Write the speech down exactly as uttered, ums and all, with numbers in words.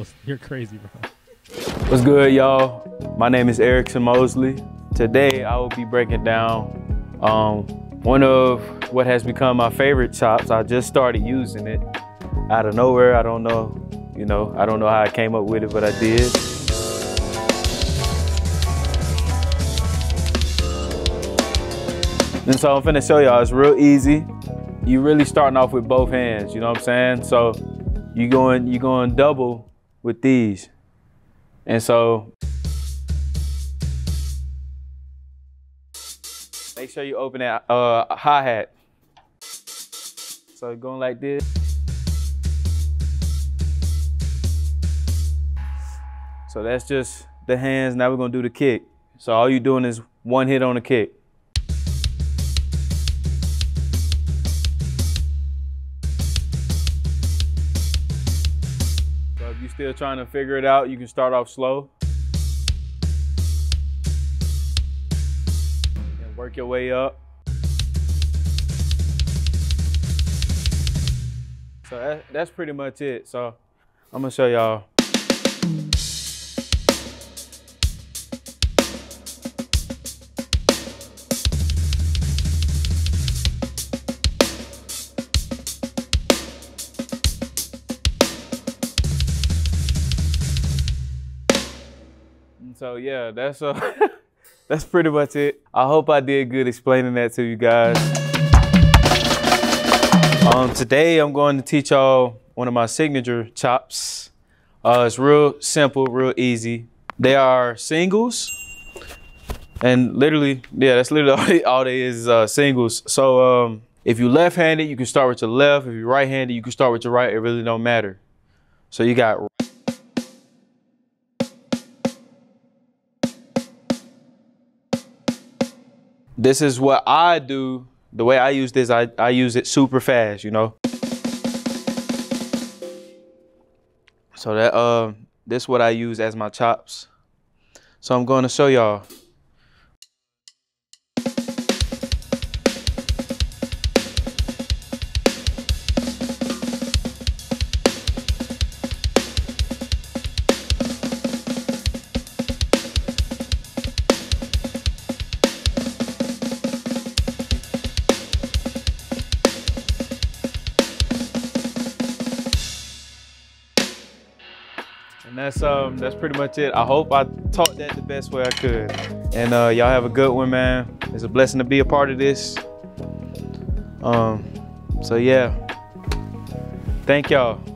Coast. You're crazy, bro. What's good, y'all? My name is Ericson Mosley. Today, I will be breaking down um, one of what has become my favorite chops. I just started using it out of nowhere. I don't know, you know, I don't know how I came up with it, but I did. And so I'm finna show y'all, it's real easy. You really starting off with both hands, you know what I'm saying? So you going, you going double with these. And so, make sure you open that uh, hi-hat. So going like this. So that's just the hands. Now we're gonna do the kick. So all you're doing is one hit on the kick. If you're still trying to figure it out, you can start off slow and work your way up. So that, that's pretty much it. So I'm gonna show y'all. So yeah, that's uh, that's pretty much it. I hope I did good explaining that to you guys. Um, today I'm going to teach y'all one of my signature chops. Uh, it's real simple, real easy. They are singles, and literally, yeah, that's literally all they is, uh, singles. So um, if you're left-handed, you can start with your left. If you're right-handed, you can start with your right. It really don't matter. So you got. This is what I do. The way I use this, I, I use it super fast, you know? So that uh, this is what I use as my chops. So I'm gonna show y'all. And that's um that's pretty much it. I hope I taught that the best way I could. And uh, y'all have a good one, man. It's a blessing to be a part of this. Um, so yeah, thank y'all.